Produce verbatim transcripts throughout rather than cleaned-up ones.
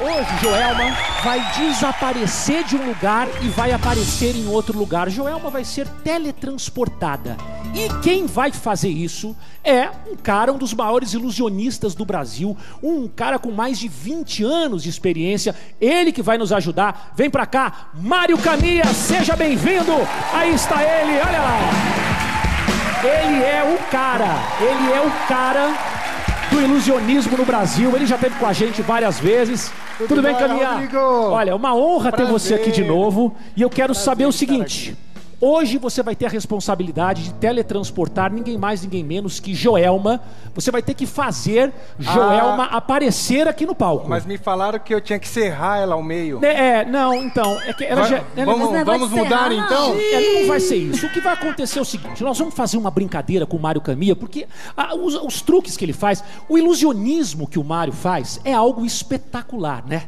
Hoje, Joelma vai desaparecer de um lugar e vai aparecer em outro lugar. Joelma vai ser teletransportada. E quem vai fazer isso é um cara, um dos maiores ilusionistas do Brasil, um cara com mais de vinte anos de experiência, ele que vai nos ajudar. Vem pra cá, Mario Kamia, seja bem-vindo. Aí está ele, olha lá. Ele é o cara, ele é o cara... do ilusionismo no Brasil, ele já esteve com a gente várias vezes. Tudo, Tudo bem, Kamia? Olha, uma honra Prazer. ter você aqui de novo. E eu quero Prazer saber o seguinte: hoje você vai ter a responsabilidade de teletransportar ninguém mais, ninguém menos que Joelma. Você vai ter que fazer Joelma ah, aparecer aqui no palco. Mas me falaram que eu tinha que serrar ela ao meio. É, é não, então. É que ela vai, já, ela, vamos vamos mudar serrar, então? Ela não vai ser isso. O que vai acontecer é o seguinte: nós vamos fazer uma brincadeira com o Mario Kamia, porque a, os, os truques que ele faz, o ilusionismo que o Mario faz é algo espetacular, né?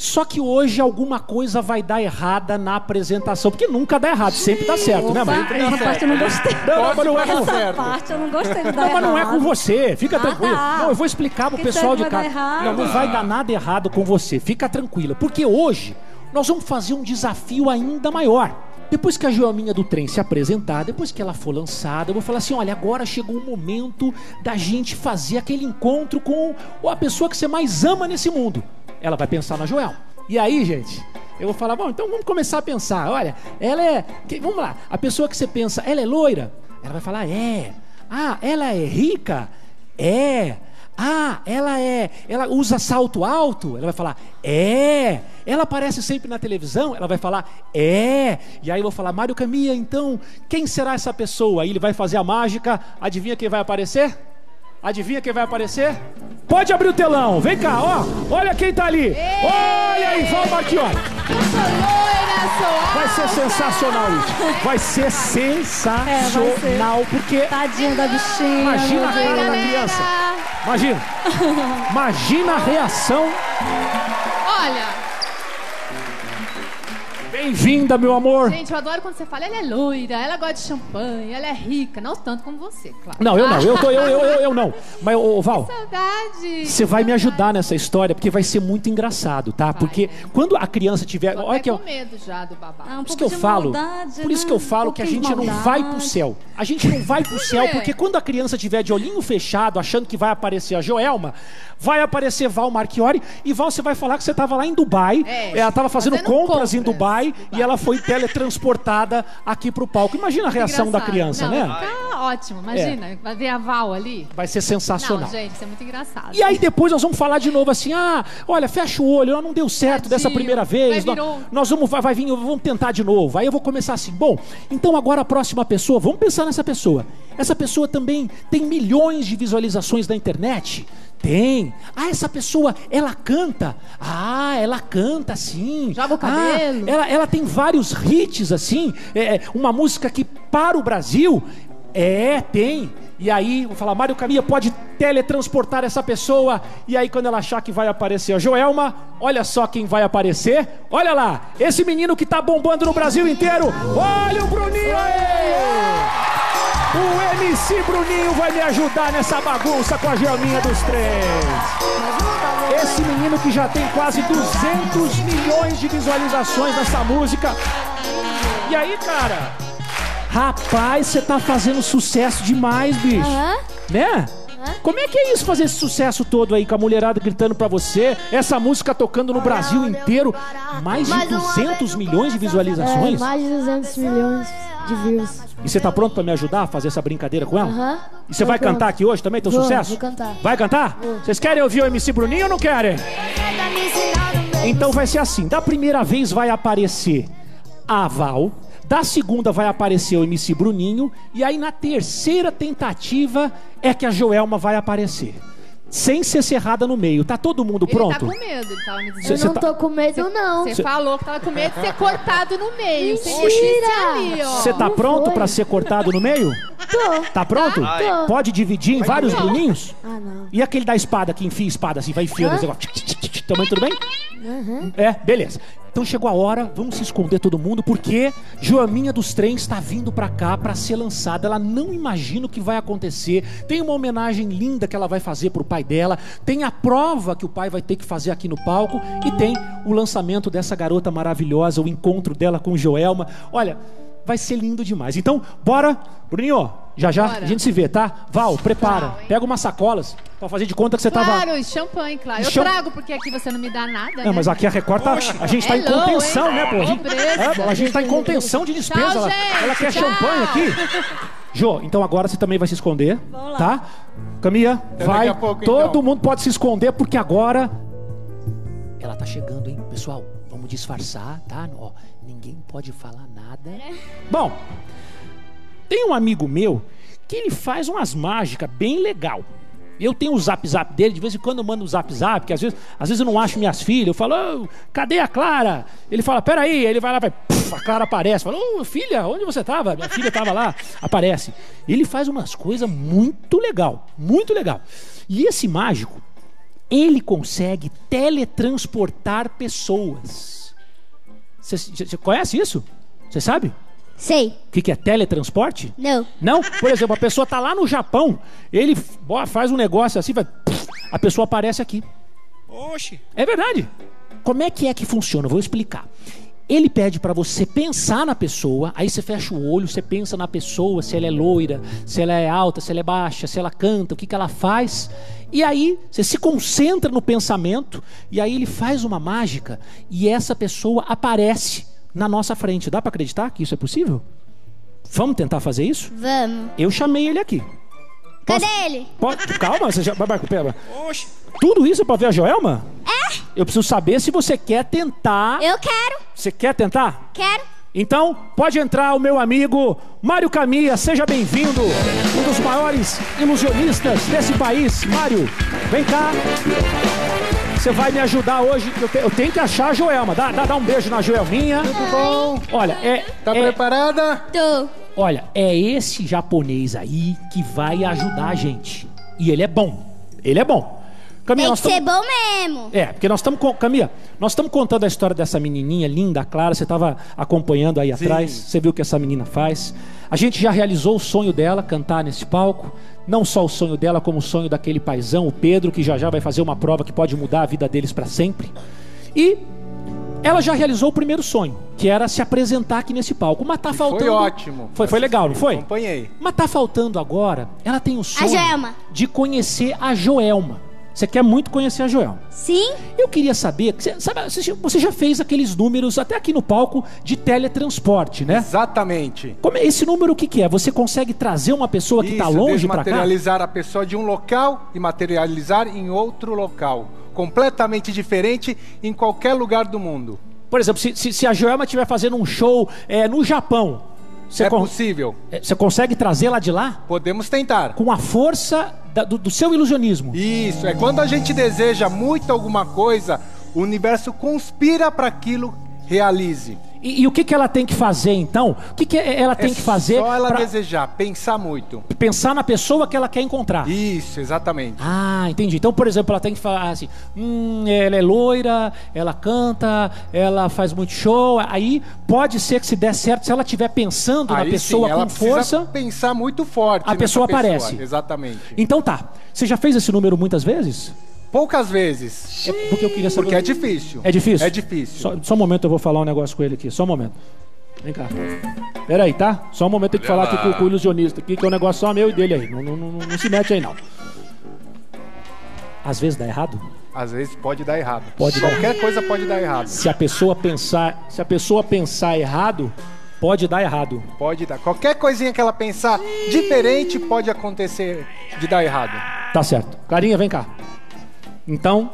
Só que hoje alguma coisa vai dar errada na apresentação. Porque nunca dá errado, sempre dá certo, Opa, né, mãe? Essa parte eu não gostei. Não, não, mas não é com você. Essa parte eu não gostei de dar errado. Não, mas não é com você. Fica ah, tranquila. Tá. Não, eu vou explicar pro pessoal de casa. Não, não vai dar nada errado com você. Fica tranquila. Porque hoje nós vamos fazer um desafio ainda maior. Depois que a Joelminha do trem se apresentar, depois que ela for lançada, eu vou falar assim, olha, agora chegou o momento da gente fazer aquele encontro com a pessoa que você mais ama nesse mundo. Ela vai pensar na Joelma. E aí, gente, eu vou falar, bom, então vamos começar a pensar. Olha, ela é... Vamos lá. A pessoa que você pensa, ela é loira? Ela vai falar, é. Ah, ela é rica? É. Ah, ela é... Ela usa salto alto? Ela vai falar, é. Ela aparece sempre na televisão? Ela vai falar, é. E aí eu vou falar, Mario Kamia, então, quem será essa pessoa? Aí ele vai fazer a mágica. Adivinha quem vai aparecer? Adivinha quem vai aparecer? Pode abrir o telão, vem cá, ó. Olha quem tá ali. Ei, olha aí, Val Marchiori. Vai ser sensacional isso. Vai ser sensacional, é, vai ser. porque... Tadinho da bichinha. Imagina a cara da criança. Imagina. Imagina a reação. Olha... Bem-vinda, meu amor. Gente, eu adoro quando você fala, ela é loira, ela gosta de champanhe, ela é rica. Não tanto como você, claro. Não, eu não, eu, tô, eu, eu, eu, eu não. Mas, ô, Val, que saudade. Você vai me ajudar nessa história, porque vai ser muito engraçado, tá? Vai, porque é. quando a criança tiver... Tô olha que eu... com medo já do babá. Ah, um por isso que eu falo, maldade, por isso que eu falo um que a gente não vai pro céu. A gente não vai pro céu, porque quando a criança tiver de olhinho fechado, achando que vai aparecer a Joelma, vai aparecer Val Marchiori, e Val, você vai falar que você tava lá em Dubai, é, ela tava fazendo, fazendo compras, compras em Dubai, e ela foi teletransportada aqui pro palco. Imagina a reação engraçado. da criança, não, né? Tá ótimo, imagina. É. Vai ver a Val ali. Vai ser sensacional. Não, gente, isso é muito engraçado. E aí depois nós vamos falar de novo assim, ah, olha, fecha o olho, não deu certo Tadinho. dessa primeira vez. Vai, nós, nós vamos, vai, vai vir, vamos tentar de novo. Aí eu vou começar assim, bom, então agora a próxima pessoa, vamos pensar nessa pessoa. Essa pessoa também tem milhões de visualizações na internet. Tem. Ah, essa pessoa, ela canta. Ah, ela canta, sim. Joga o cabelo. Ah, ela, ela tem vários hits, assim. É, uma música que para o Brasil... É, tem. E aí, vou falar, Mario Kamia pode teletransportar essa pessoa. E aí, quando ela achar que vai aparecer a Joelma, olha só quem vai aparecer. Olha lá, esse menino que tá bombando no Brasil inteiro. Olha o Bruninho aí! O M C Bruninho vai me ajudar nessa bagunça com a Joelminha dos Três. Esse menino que já tem quase duzentos milhões de visualizações nessa música. E aí, cara? Rapaz, você tá fazendo sucesso demais, bicho. Uhum. Né? Uhum. Como é que é isso, fazer esse sucesso todo aí, com a mulherada gritando pra você, essa música tocando no Brasil inteiro, mais de duzentos milhões de visualizações? É, mais de duzentos milhões. E você tá pronto pra me ajudar a fazer essa brincadeira com ela? Uhum. E você vai pronto. cantar aqui hoje também, teu vou, sucesso? Vou cantar. Vai cantar? Vocês querem ouvir o M C Bruninho ou não querem? Então vai ser assim, da primeira vez vai aparecer a Val, da segunda vai aparecer o M C Bruninho, e aí na terceira tentativa é que a Joelma vai aparecer. Sem ser cerrada no meio. Tá todo mundo ele pronto? Ele tá com medo. Ele tava me dizendo. Eu não tô com medo, não. Você falou que tava com medo de ser cortado no meio. Mentira! Você tá pronto pra ser cortado no meio? Tô. Tá pronto? Tô. Pode dividir em vários bruninhos? Ah, não. E aquele da espada que enfia espada assim, vai enfiando. Hã? Também tudo bem? Uhum. É, beleza. Então chegou a hora, vamos se esconder todo mundo, porque Joelminha dos Trens está vindo pra cá pra ser lançada. Ela não imagina o que vai acontecer. Tem uma homenagem linda que ela vai fazer pro pai dela. Tem a prova que o pai vai ter que fazer aqui no palco. E tem o lançamento dessa garota maravilhosa, o encontro dela com Joelma. Olha, vai ser lindo demais. Então, bora, Bruninho. Já já bora. A gente se vê, tá? Val, prepara. Claro, pega umas sacolas pra fazer de conta que você claro, tava... Claro, e champanhe, claro. E eu champ... trago porque aqui você não me dá nada, não, né? Mas aqui a Record tá... Poxa, a gente tá é em contenção, low, né, pô? A gente... É, a gente tá em contenção de despesa. Tchau, ela... Gente, ela quer tchau. Champanhe aqui. Jô, então agora você também vai se esconder, vamos lá. Tá? Kamia, então, vai. Pouco, todo então. Mundo pode se esconder porque agora... Ela tá chegando, hein? Pessoal, vamos disfarçar, tá? Ó, ninguém pode falar nada. É. Bom... Tem um amigo meu que ele faz umas mágicas bem legal. Eu tenho o zap zap dele, de vez em quando eu mando o zap zap, que às vezes, às vezes eu não acho minhas filhas. Eu falo, oh, cadê a Clara? Ele fala, peraí. Ele vai lá, vai, puf, a Clara aparece. Fala, ô, oh, filha, onde você tava? Minha filha tava lá, aparece. Ele faz umas coisas muito legal, muito legal. E esse mágico, ele consegue teletransportar pessoas. Você conhece isso? Você sabe? Sei. O que, que é teletransporte? Não. Não? Por exemplo, a pessoa tá lá no Japão, ele faz um negócio assim, vai, a pessoa aparece aqui. Oxi. É verdade. Como é que é que funciona? Eu vou explicar. Ele pede pra você pensar na pessoa, aí você fecha o olho, você pensa na pessoa, se ela é loira, se ela é alta, se ela é baixa, se ela canta, o que, que ela faz. E aí você se concentra no pensamento, e aí ele faz uma mágica e essa pessoa aparece na nossa frente. Dá pra acreditar que isso é possível? Vamos tentar fazer isso? Vamos. Eu chamei ele aqui. Posso... Cadê ele? Pode... Calma, você já... Oxi. Tudo isso é pra ver a Joelma? É. Eu preciso saber se você quer tentar. Eu quero. Você quer tentar? Quero. Então, pode entrar o meu amigo Mario Kamia. Seja bem-vindo. Um dos maiores ilusionistas desse país. Mário, vem cá. Você vai me ajudar hoje, eu, te, eu tenho que achar a Joelma. Dá, dá, dá um beijo na Joelminha. Tudo bom? Olha, é... Tá é, preparada? Tô. Olha, é esse japonês aí que vai ajudar a gente. E ele é bom. Ele é bom. Kamia, tem que ser bom mesmo. É, porque nós estamos... Kamia, nós estamos contando a história dessa menininha linda, Clara. Você estava acompanhando aí Sim. atrás. Você viu o que essa menina faz. A gente já realizou o sonho dela, cantar nesse palco. Não só o sonho dela, como o sonho daquele paizão, o Pedro, que já já vai fazer uma prova que pode mudar a vida deles para sempre. E ela já realizou o primeiro sonho, que era se apresentar aqui nesse palco. Mas tá faltando... Foi ótimo. Foi, foi legal, não foi? Acompanhei. Mas tá faltando agora, ela tem o sonho de conhecer a Joelma. Você quer muito conhecer a Joelma. Sim. Eu queria saber, sabe, você já fez aqueles números, até aqui no palco, de teletransporte, né? Exatamente. Como é, esse número o que, que é? Você consegue trazer uma pessoa que está longe para cá? Materializar a pessoa de um local e materializar em outro local. Completamente diferente em qualquer lugar do mundo. Por exemplo, se, se, se a Joelma estiver fazendo um show é, no Japão... Você é possível. Você consegue trazê-la de lá? Podemos tentar. Com a força da, do, do seu ilusionismo. Isso, é quando a gente deseja muito alguma coisa, o universo conspira para aquilo realize. E, e o que, que ela tem que fazer então? O que, que ela tem é que fazer? Só ela pra... desejar, pensar muito. Pensar na pessoa que ela quer encontrar. Isso, exatamente. Ah, entendi. Então, por exemplo, ela tem que falar assim: hum, ela é loira, ela canta, ela faz muito show. Aí pode ser que se der certo, se ela estiver pensando aí, na pessoa sim, com força. Ela precisa pensar muito forte. A pessoa aparece. Pessoa. Exatamente. Então tá. Você já fez esse número muitas vezes? Poucas vezes. É porque eu queria saber. Porque é difícil. É difícil? É difícil. Só, só um momento, eu vou falar um negócio com ele aqui. Só um momento. Vem cá. Pera aí, tá? Só um momento, tem que falar aqui com, com o ilusionista aqui, que é um negócio só meu e dele aí. Não, não, não, não se mete aí, não. Às vezes dá errado? Às vezes pode dar errado. Pode dar. Qualquer coisa pode dar errado. Se a pessoa pensar, se a pessoa pensar errado, pode dar errado. Pode dar. Qualquer coisinha que ela pensar diferente pode acontecer de dar errado. Tá certo. Clarinha, vem cá. Então,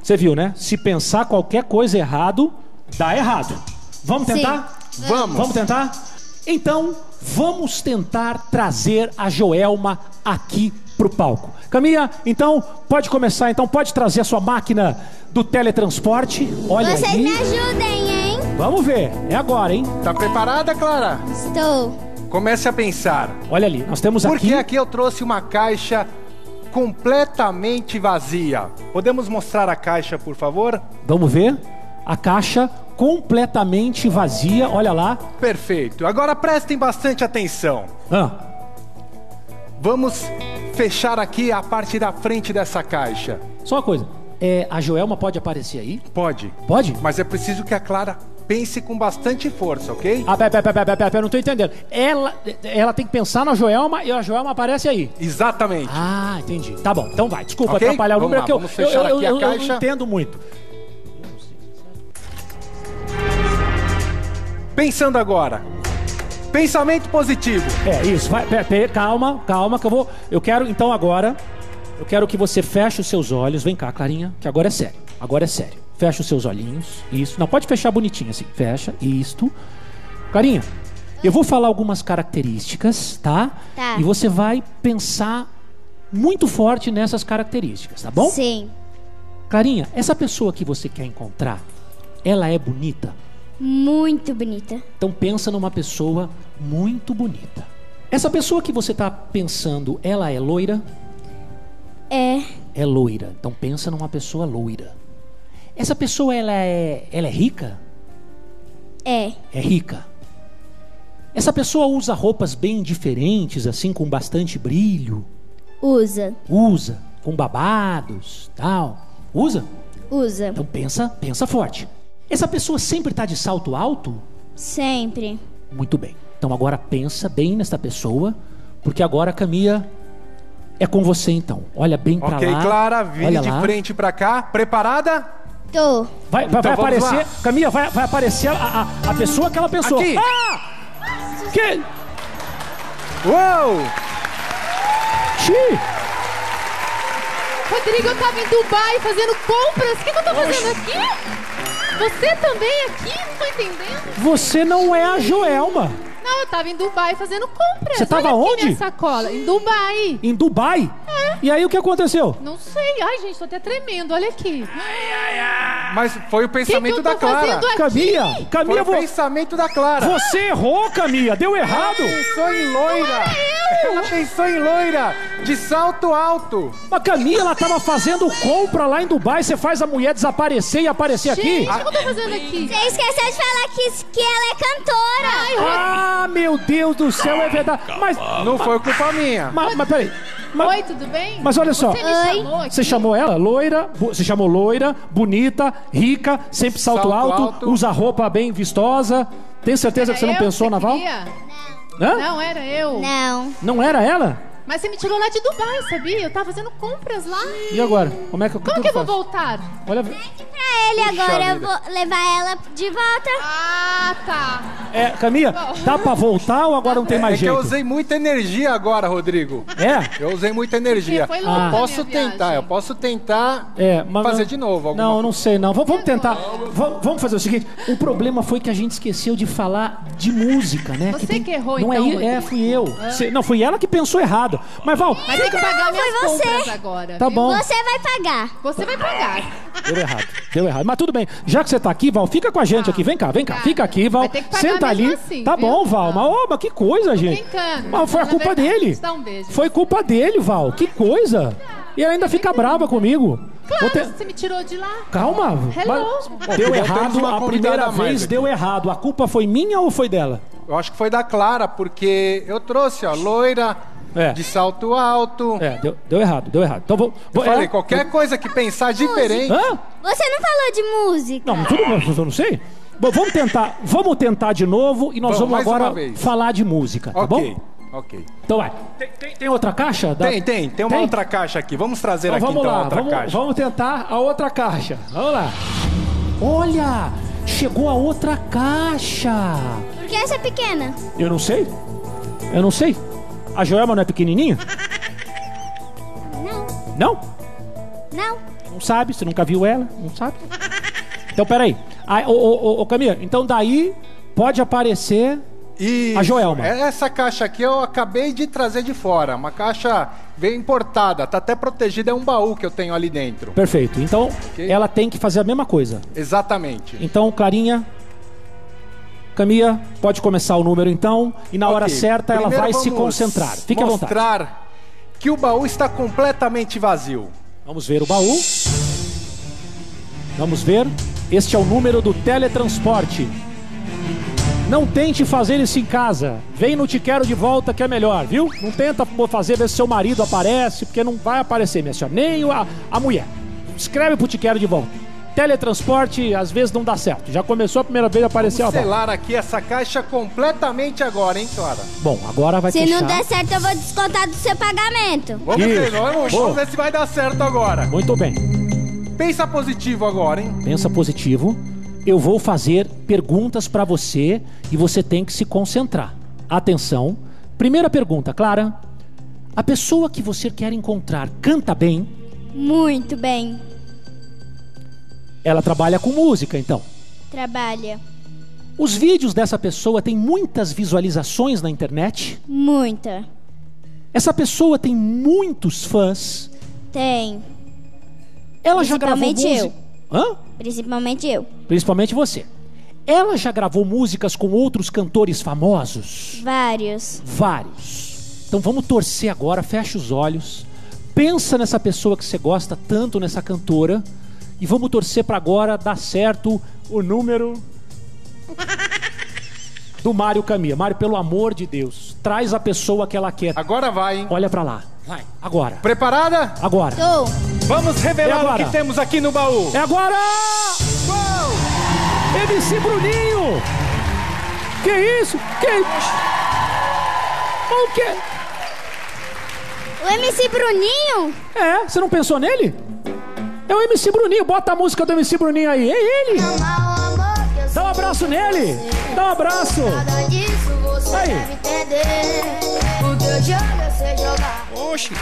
você viu, né? Se pensar qualquer coisa errado, dá errado. Vamos tentar? Sim. Vamos. Vamos tentar? Então, vamos tentar trazer a Joelma aqui pro palco. Kamia, então, pode começar. Então, pode trazer a sua máquina do teletransporte. Olha Vocês aí. Me ajudem, hein? Vamos ver. É agora, hein? Tá preparada, Clara? Estou. Comece a pensar. Olha ali, nós temos aqui... Porque aqui eu trouxe uma caixa... completamente vazia. Podemos mostrar a caixa, por favor? Vamos ver. A caixa completamente vazia, olha lá. Perfeito. Agora prestem bastante atenção. Ah. Vamos fechar aqui a parte da frente dessa caixa. Só uma coisa, é, a Joelma pode aparecer aí? Pode. Pode? Mas é preciso que a Clara pense com bastante força, ok? Ah, pera, pera, pera, pera, pera, não tô entendendo. Ela, ela tem que pensar na Joelma e a Joelma aparece aí. Exatamente. Ah, entendi. Tá bom, então vai. Desculpa okay? atrapalhar o número, porque eu, eu, eu, eu, eu não entendo muito. Pensando agora. Pensamento positivo. É, isso. Vai, pera, pera, calma, calma, que eu vou... Eu quero, então, agora... Eu quero que você feche os seus olhos. Vem cá, Clarinha, que agora é sério. Agora é sério. Fecha os seus olhinhos, isso. Não, pode fechar bonitinho assim, fecha, isto. Clarinha, eu vou falar algumas características, tá? Tá. E você vai pensar muito forte nessas características, tá bom? Sim. Clarinha, essa pessoa que você quer encontrar, ela é bonita? Muito bonita. Então pensa numa pessoa muito bonita. Essa pessoa que você tá pensando, ela é loira? É. É loira, então pensa numa pessoa loira. Essa pessoa, ela é, ela é rica? É. É rica. Essa pessoa usa roupas bem diferentes, assim, com bastante brilho? Usa. Usa. Com babados, tal. Usa? Usa. Então pensa, pensa forte. Essa pessoa sempre tá de salto alto? Sempre. Muito bem. Então agora pensa bem nesta pessoa, porque agora a Kamia... é com você, então. Olha bem pra okay, lá. Ok, Clara, vira de lá. Frente pra cá. Preparada? Tô. Vai, vai, então vai aparecer, lá. Kamia, vai, vai aparecer a, a, a pessoa que ela pensou. Aqui. Ah! Que? Uou! Xi! Rodrigo, eu tava em Dubai fazendo compras. O que, que eu tô fazendo Oxi. Aqui? Você também aqui? Não tô entendendo. Você não é a Joelma. Não, eu tava em Dubai fazendo compras. Você tava Olha onde? Minha sacola. Em Dubai. Em Dubai? É. E aí o que aconteceu? Não sei. Ai, gente, tô até tremendo. Olha aqui. Ai, ai, ai. Mas foi o pensamento que que eu tô da Clara. Kamia, Kamia, foi o pensamento da Clara. Você errou, Kamia. Deu errado. Ela pensou em loira. Ela pensou em loira. De salto alto. Mas Kamia, ela tava fazendo compra lá em Dubai. Você faz a mulher desaparecer e aparecer gente, aqui? O que eu tô fazendo aqui? Você esqueceu de falar que, que ela é cantora. Ai, ah. Ah, meu Deus do céu, é verdade. Mas não foi culpa minha. Mas, mas peraí. Mas, oi, tudo bem? Mas olha só. Você, me chamou, você chamou ela? Loira. Você chamou loira, bonita, rica, sempre salto, salto alto, alto, usa roupa bem vistosa. Tem certeza era que você não pensou na Val? Não. Hã? Não, era eu. Não. Não era ela? Mas você me tirou lá de Dubai, sabia? Eu tava fazendo compras lá. E agora? Como é que eu Como que eu vou faço? Voltar? Olha... pra ele Puxa agora, eu vou levar ela de volta. Ah, tá. É, Kamia, Bom. dá pra voltar ou agora não tem mais é, jeito? É que eu usei muita energia agora, Rodrigo. É? Eu usei muita energia. Foi longa, eu posso tentar, eu posso tentar é, mas fazer não, de novo alguma Não, coisa. não sei não. Vamos tentar. Vamos, vamos fazer o seguinte. O problema foi que a gente esqueceu de falar de música, né? Você que, tem... que errou, não então. Não é, é, fui eu. Ah. Cê, não, fui ela que pensou errado. Mas, Val... Mas tem que pagar minhas compras agora. Tá bom. Você vai pagar. Você vai pagar. Deu errado. Deu errado. Mas tudo bem. Já que você tá aqui, Val, fica com a gente ah, aqui. Vem cá, vem cá. Fica aqui, Val. Senta ali. Assim, tá viu? bom, Val. Mas, oh, mas que coisa, Tô gente. Mas foi a culpa verdade, dele. Um beijo. Foi culpa dele, Val. Que coisa. E ela ainda fica brava comigo. Claro, ter... você me tirou de lá. Calma. Mas... Deu errado a primeira vez. Aqui. Deu errado. A culpa foi minha ou foi dela? Eu acho que foi da Clara, porque eu trouxe, ó, loira... É. De salto alto. É, deu, deu errado, deu errado. Então vou. vou eu falei, é, qualquer vou... coisa que pensar diferente. Hã? Você não falou de música. Não, tudo bem, eu não sei. Bom, vamos tentar, vamos tentar de novo e nós bom, vamos agora falar de música, tá okay, bom? Ok, ok. Então vai. Tem, tem, tem outra caixa? Da... Tem, tem, tem uma tem? outra caixa aqui. Vamos trazer então, aqui vamos então lá, a outra vamos, caixa. Vamos tentar a outra caixa. Vamos lá. Olha, chegou a outra caixa. Por que essa é pequena? Eu não sei. Eu não sei. A Joelma não é pequenininha? Não. Não? Não. Não sabe, você nunca viu ela, não sabe. Então, peraí. Ô, ô, ô, Kamia, então daí pode aparecer Isso. a Joelma. Essa caixa aqui eu acabei de trazer de fora. Uma caixa bem importada, tá até protegida, é um baú que eu tenho ali dentro. Perfeito. Então, okay. ela tem que fazer a mesma coisa. Exatamente. Então, Clarinha... Kamia, pode começar o número então, e na okay. hora certa Primeiro ela vai se concentrar. Fique à vontade. Mostrar que o baú está completamente vazio. Vamos ver o baú. Vamos ver. Este é o número do teletransporte. Não tente fazer isso em casa. Vem no Te Quero de Volta que é melhor, viu? Não tenta fazer ver se seu marido aparece, porque não vai aparecer, minha senhora. Nem a, a mulher. Escreve pro Te Quero de Volta. Teletransporte, às vezes não dá certo. Já começou a primeira vez, apareceu a bola. Vamos selar aqui essa caixa completamente agora, hein, Clara? Bom, agora vai fechar. Se não der certo, eu vou descontar do seu pagamento. Vamos ver, vamos ver se vai dar certo agora. Muito bem. Pensa positivo agora, hein? Pensa positivo. Eu vou fazer perguntas pra você e você tem que se concentrar. Atenção. Primeira pergunta, Clara. A pessoa que você quer encontrar canta bem? Muito bem. Ela trabalha com música, então? Trabalha. Os vídeos dessa pessoa têm muitas visualizações na internet? Muita. Essa pessoa tem muitos fãs? Tem. Ela já gravou música? Principalmente eu. Hã? Principalmente eu. Principalmente você. Ela já gravou músicas com outros cantores famosos? Vários. Vários. Então vamos torcer agora, fecha os olhos. Pensa nessa pessoa que você gosta tanto, nessa cantora. E vamos torcer pra agora dar certo o número do Mario Kamia. Mário, pelo amor de Deus, traz a pessoa que ela quer. Agora vai, hein? Olha pra lá. Vai. Agora. Preparada? Agora. Tô. Vamos revelar é o que temos aqui no baú. É agora! Uou! M C Bruninho! Que isso? Que... O que? O M C Bruninho? É, você não pensou nele? É o M C Bruninho, bota a música do M C Bruninho aí. É ele! Dá um abraço nele! Dá um abraço! Aí! Oxi!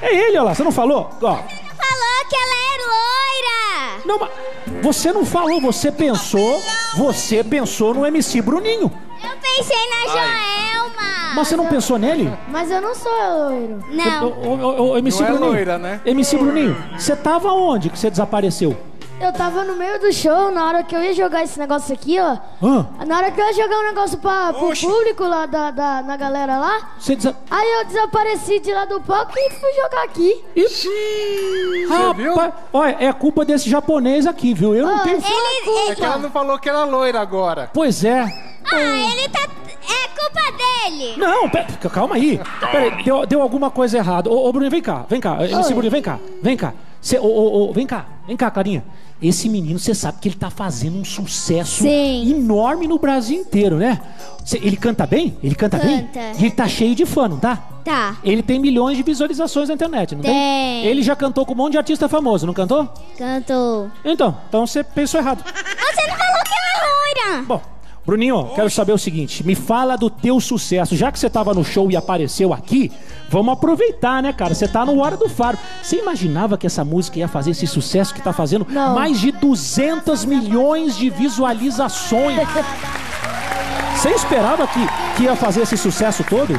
É ele, olha lá, você não falou? Ó. Você não falou que ela é loira! Não, mas você não falou, você pensou. Você pensou no M C Bruninho. Eu pensei na Joelma! Mas você não pensou nele? Mas eu não sou loiro. Não. O, o, o, o M C não Bruninho. É loira, né? M C Bruninho, você tava onde que você desapareceu? Eu tava no meio do show, na hora que eu ia jogar esse negócio aqui, ó. Ah. Na hora que eu ia jogar um negócio pra, pro público lá, da, da, na galera lá. Você desa... Aí eu desapareci de lá do palco e fui jogar aqui. Ixi! Rapaz, olha, é culpa desse japonês aqui, viu? Eu oh, não tenho ele, culpa. Ele... É que ela não falou que era loira agora. Pois é. Ah, hum. ele tá... É culpa dele! Não, pera, calma aí. Peraí, deu, deu alguma coisa errada. Ô, ô, Bruno, vem cá, vem cá. Esse Bruno, vem cá, vem cá. Cê, ô, ô, ô, vem cá, vem cá, Clarinha. Esse menino, você sabe que ele tá fazendo um sucesso Sim. enorme no Brasil inteiro, né? Cê, ele canta bem? Ele canta, canta. bem? E ele tá cheio de fã, não tá? Tá. Ele tem milhões de visualizações na internet, não tem? tem? Ele já cantou com um monte de artista famoso, não cantou? Cantou. Então, então você pensou errado. Você não falou que era loira! Bom. Bruninho, quero saber o seguinte, me fala do teu sucesso. Já que você tava no show e apareceu aqui, vamos aproveitar, né, cara? Você tá no Hora do Faro. Você imaginava que essa música ia fazer esse sucesso que tá fazendo? Não. Mais de duzentos milhões de visualizações. Você esperava que, que ia fazer esse sucesso todo?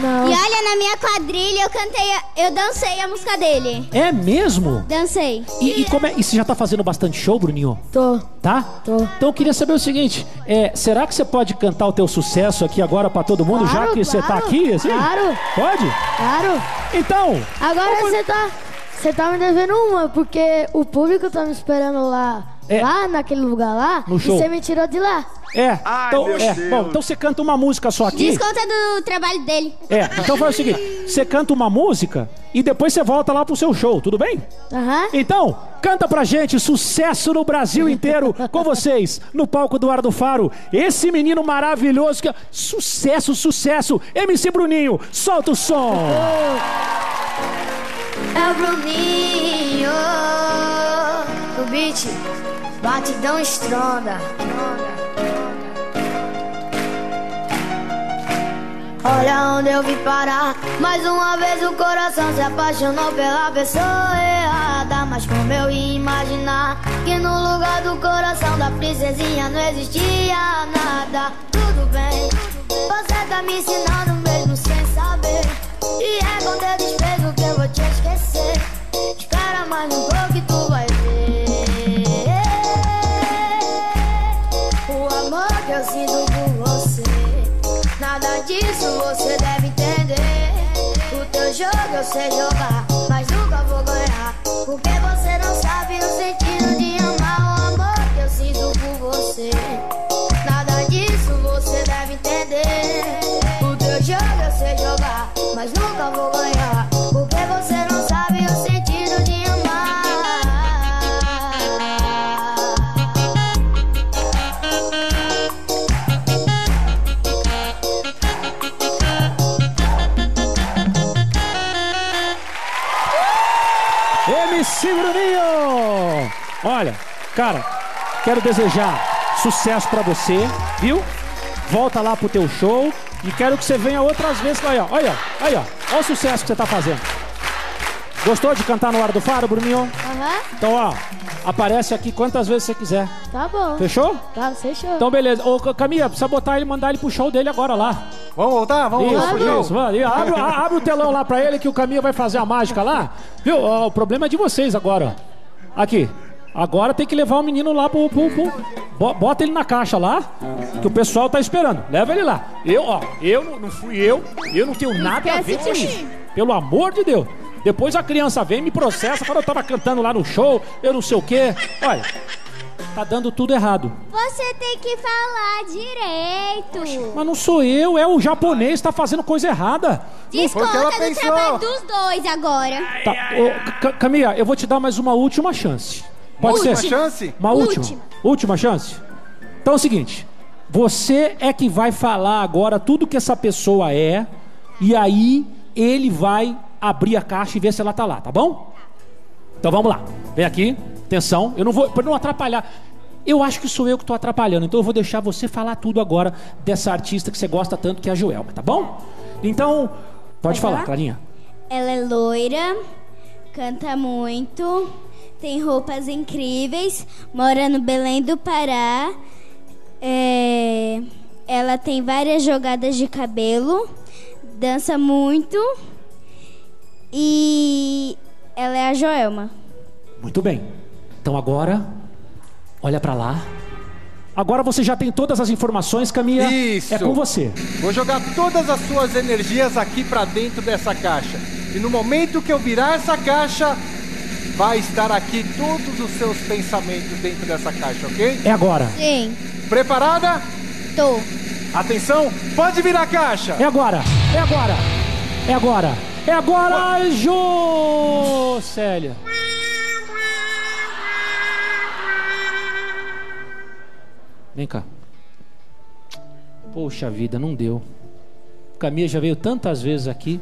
Não. E olha, na minha quadrilha eu cantei, eu dancei a música dele. É mesmo? Dancei. E, e, como é, e você já tá fazendo bastante show, Bruninho? Tô. Tá? Tô. Então eu queria saber o seguinte, é, será que você pode cantar o teu sucesso aqui agora pra todo mundo, claro, já que claro, você tá aqui? Assim? Claro. Pode? Claro. Então. Agora como... você tá, você tá me devendo uma, porque o público tá me esperando lá. É. Lá naquele lugar lá, e você me tirou de lá. É, ai, então, meu é. Deus. Bom, então você canta uma música só aqui. Desconta do trabalho dele. É, então faz o seguinte, você canta uma música e depois você volta lá pro seu show, tudo bem? Aham. Uhum. Então, canta pra gente, sucesso no Brasil inteiro, com vocês, no palco do Hora do Faro. Esse menino maravilhoso, que... sucesso, sucesso, M C Bruninho, solta o som. É o Bruninho, o beat... Batidão estronda. Olha onde eu vim parar. Mais uma vez o coração se apaixonou pela pessoa errada. Mas como eu ia imaginar que no lugar do coração da princesinha não existia nada. Tudo bem, você tá me ensinando mesmo sem saber. E é com teu desprezo que eu vou te esquecer. Espera mais um pouco que tu vai ver. Eu sinto por você, nada disso você deve entender. jogo eu sei jogar, mas nunca vou ganhar, porque você não sabe o sentido de amar. O amor que eu sinto por você, nada disso você deve entender. O teu jogo eu sei jogar, mas nunca vou ganhar, porque você não sabe o sentido de amar. M C Bruninho! Olha, cara, quero desejar sucesso pra você, viu? Volta lá pro teu show e quero que você venha outras vezes. Olha, olha, olha, olha o sucesso que você tá fazendo. Gostou de cantar no Hora do Faro, Bruninho? Aham. Então, ó, aparece aqui quantas vezes você quiser. Tá bom. Fechou? Tá, fechou. Então, beleza. Ô, Kamia, precisa botar ele, mandar ele pro show dele agora lá. Vamos voltar? Vamos isso, voltar pro show? Isso, mano. Abre, abre o telão lá pra ele que o Kamia vai fazer a mágica lá. Viu? O problema é de vocês agora. Aqui. Agora tem que levar o menino lá pro... pro, pro... Bota ele na caixa lá, que o pessoal tá esperando. Leva ele lá. Eu, ó, eu não fui eu. Eu não tenho nada a ver com isso. Pelo amor de Deus. Depois a criança vem e me processa. Quando eu tava cantando lá no show, eu não sei o quê. Olha, tá dando tudo errado. Você tem que falar direito. Mas não sou eu, é o japonês que tá fazendo coisa errada. Desconta do pensou. Trabalho dos dois agora. Tá, ô, Kamia, eu vou te dar mais uma última chance. Pode última ser? Chance? Uma última. última. Última chance? Então é o seguinte, você é que vai falar agora tudo que essa pessoa é, e aí ele vai... abrir a caixa e ver se ela tá lá, tá bom? Então vamos lá. Vem aqui, atenção. Eu não vou, pra não atrapalhar. Eu acho que sou eu que tô atrapalhando, então eu vou deixar você falar tudo agora dessa artista que você gosta tanto, que é a Joelma, tá bom? Então, pode, pode falar, falar, Clarinha. Ela é loira, canta muito, tem roupas incríveis, mora no Belém do Pará, é... ela tem várias jogadas de cabelo, dança muito... E ela é a Joelma. Muito bem. Então agora, olha pra lá. Agora você já tem todas as informações, Kamia. Isso. É com você. Vou jogar todas as suas energias aqui pra dentro dessa caixa. E no momento que eu virar essa caixa, vai estar aqui todos os seus pensamentos dentro dessa caixa, ok? É agora. Sim. Preparada? Tô. Atenção, pode virar a caixa. É agora, é agora, é agora. É agora, Jo Célia. Vem cá. Poxa vida, não deu. O Kamia já veio tantas vezes aqui.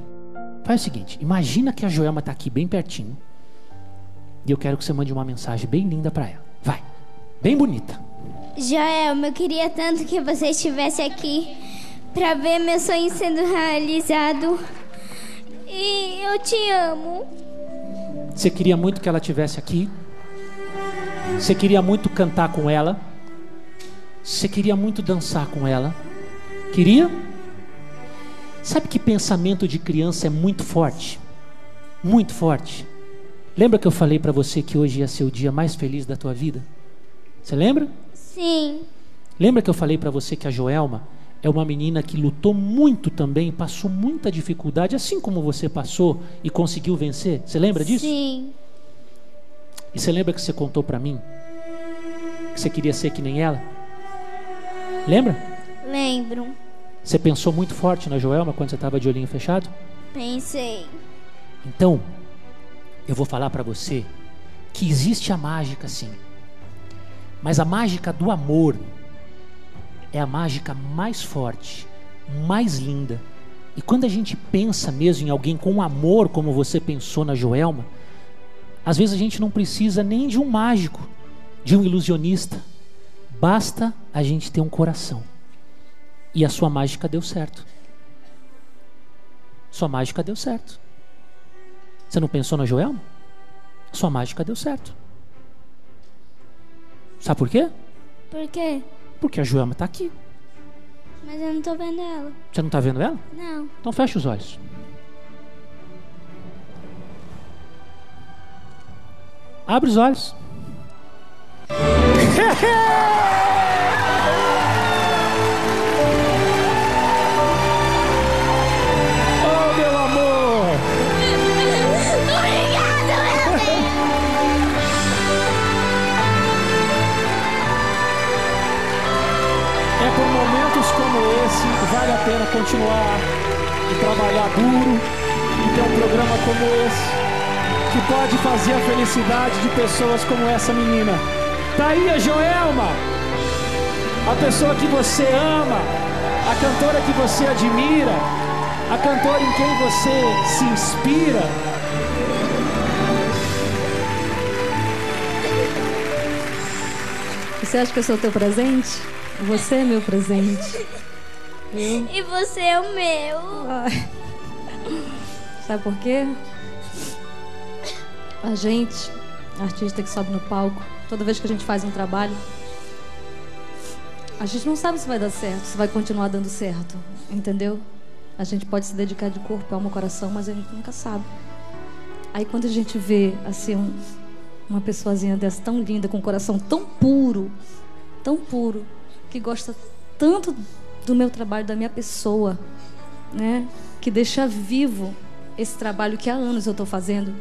Faz o seguinte, imagina que a Joelma tá aqui bem pertinho. E eu quero que você mande uma mensagem bem linda pra ela. Vai, bem bonita. Joelma, eu queria tanto que você estivesse aqui pra ver meu sonho sendo realizado. E eu te amo. Você queria muito que ela estivesse aqui. Você queria muito cantar com ela. Você queria muito dançar com ela. Queria? Sabe que pensamento de criança é muito forte? Muito forte. Lembra que eu falei pra você que hoje ia ser o dia mais feliz da tua vida? Você lembra? Sim. Lembra que eu falei pra você que a Joelma... é uma menina que lutou muito também, passou muita dificuldade, assim como você passou e conseguiu vencer. Você lembra disso? Sim. E você lembra que você contou pra mim que você queria ser que nem ela? Lembra? Lembro. Você pensou muito forte na Joelma quando você estava de olhinho fechado? Pensei. Então, eu vou falar pra você que existe a mágica, sim. Mas a mágica do amor... é a mágica mais forte, mais linda. E quando a gente pensa mesmo em alguém com amor, como você pensou na Joelma, às vezes a gente não precisa nem de um mágico, de um ilusionista. Basta a gente ter um coração. E a sua mágica deu certo. Sua mágica deu certo. Você não pensou na Joelma? Sua mágica deu certo. Sabe por quê? Por quê? Porque a Joelma tá aqui. Mas eu não tô vendo ela. Você não tá vendo ela? Não. Então fecha os olhos. Abre os olhos. Oh, meu amor! a pena continuar e trabalhar duro e ter um programa como esse que pode fazer a felicidade de pessoas como essa menina. Tá aí a Joelma, a pessoa que você ama, a cantora que você admira, a cantora em quem você se inspira. Você acha que eu sou teu presente? Você é meu presente. Eu? E você é o meu. Ah. Sabe por quê? A gente, artista que sobe no palco, toda vez que a gente faz um trabalho, a gente não sabe se vai dar certo, se vai continuar dando certo, entendeu? A gente pode se dedicar de corpo, alma, coração, mas a gente nunca sabe. Aí quando a gente vê, assim, um, uma pessoazinha dessa tão linda, com um coração tão puro, tão puro, que gosta tanto do meu trabalho, da minha pessoa, né? Que deixa vivo esse trabalho que há anos eu tô fazendo,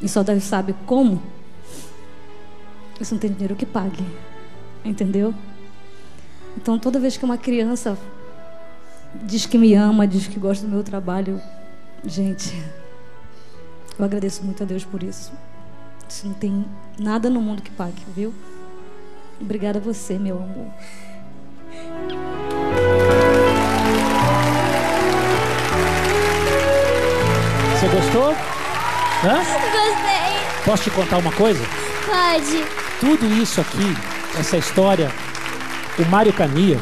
e só Deus sabe como. Isso não tem dinheiro que pague, entendeu? Então toda vez que uma criança diz que me ama, diz que gosta do meu trabalho, gente, eu agradeço muito a Deus por isso. Isso não tem nada no mundo que pague, viu? Obrigada a você, meu amor. Você gostou? Hã? Gostei. Posso te contar uma coisa? Pode. Tudo isso aqui, essa história, o Mario Kamia,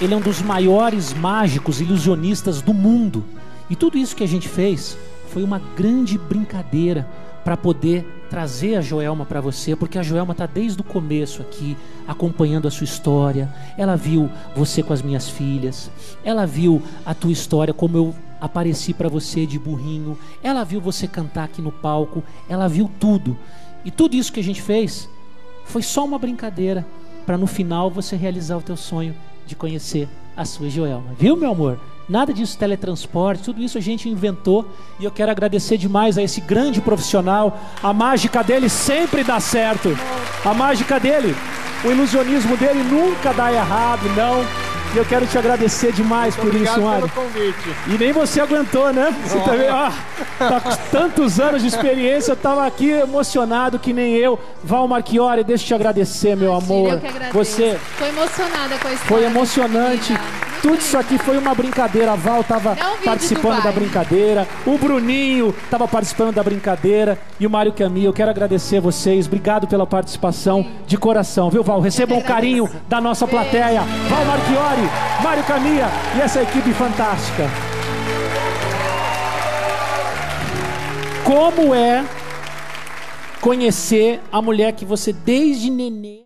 ele é um dos maiores mágicos ilusionistas do mundo. E tudo isso que a gente fez foi uma grande brincadeira para poder trazer a Joelma para você, porque a Joelma está desde o começo aqui, acompanhando a sua história. Ela viu você com as minhas filhas, ela viu a tua história, como eu apareci para você de burrinho, ela viu você cantar aqui no palco, ela viu tudo. E tudo isso que a gente fez foi só uma brincadeira para no final você realizar o teu sonho de conhecer a sua Joelma. Viu, meu amor? Nada disso teletransporte, tudo isso a gente inventou. E eu quero agradecer demais a esse grande profissional. A mágica dele sempre dá certo. A mágica dele, o ilusionismo dele nunca dá errado, não. E eu quero te agradecer demais muito por isso, Mário. E nem você aguentou, né? Você também, ó, tá com tantos anos de experiência, eu tava aqui emocionado que nem eu. Val Marchiori, deixa eu te agradecer, meu amor. Eu que agradeço. Você foi emocionada com a história. Foi emocionante. Muito Tudo lindo. Isso aqui foi uma brincadeira. A Val tava participando da brincadeira. O Bruninho tava participando da brincadeira. E o Mario Kamia, eu quero agradecer a vocês. Obrigado pela participação. Sim. De coração, viu, Val? Recebam um carinho da nossa plateia. Beijo. Val Marchiori, Mario Kamia e essa equipe fantástica. Como é conhecer a mulher que você desde nenê